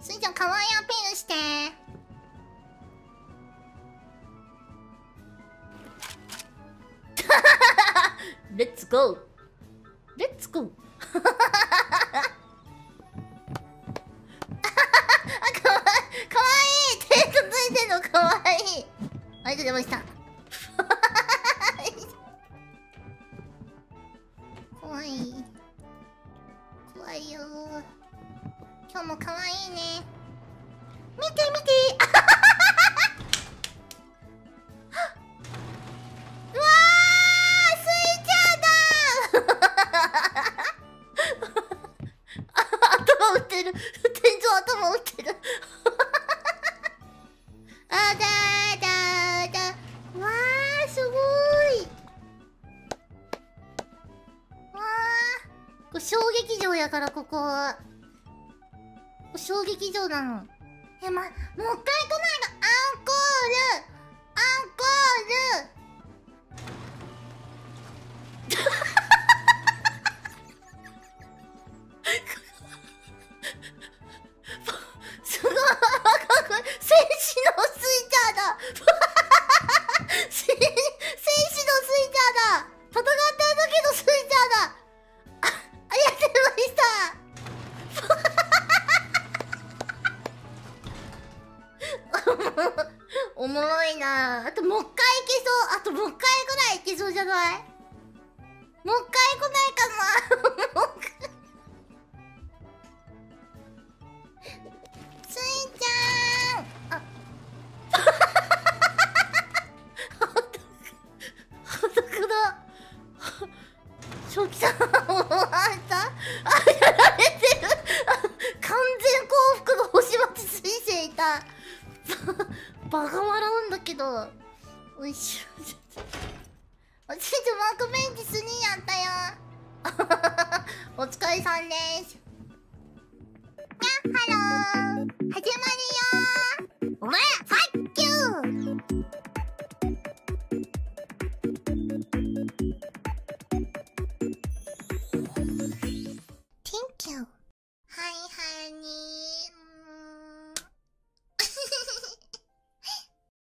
スイちゃん可愛いアピールして。レッツゴーレッツゴー。かわいい手つついてんのかわいい。ありがとうございました。怖い怖いよ。今日もかわいいね。見て見て。うわー、スイちゃんだ。頭打ってる。天井頭打ってる。あだーだーだー。わー、すごい。わー、これ小劇場やから、ここ小劇場なの。え、もう一回来ないの。アンコールアンコール。すごい、戦士のスイちゃんだ。戦士のスイちゃんだ。戦ってる時のスイちゃんだ。ありがとうございました。おもろいなぁ。あともう一回いけそう。あともう一回ぐらいいけそうじゃない？もう一回来ないかな。スイちゃーん。あ、ほんとくだ。正気さん、もうあんた、あ、やられてる。完全幸福の星町水星いた。バカ笑うんだけど。おいしょ。おじいちゃん、ワークベンチ3やったよ。お疲れさんです。やっはろー。はじ